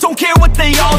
Don't care what they all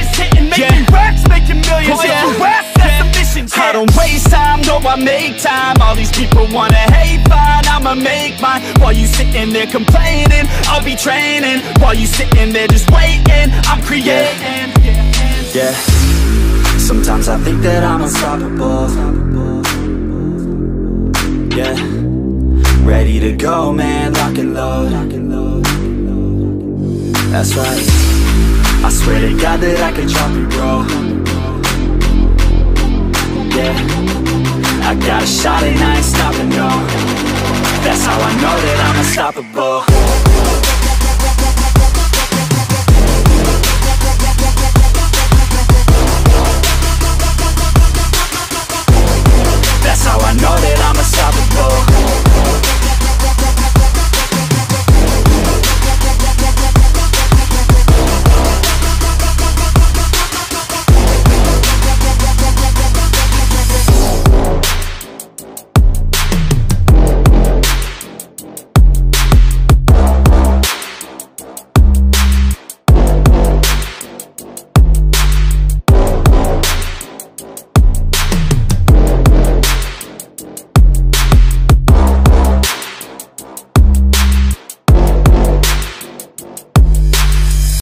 is hitting, making racks, making millions. I don't waste time, no, I make time. All these people wanna hate, fine, I'ma make mine. While you sitting there complaining, I'll be training. While you sitting there just waiting, I'm creating. Yeah, sometimes I think that I'm unstoppable. Yeah, ready to go, man, lock and load. That's right, I swear to God that I can drop it, bro. Yeah, I got a shot and I ain't stopping, no. That's how I know that I'm unstoppable.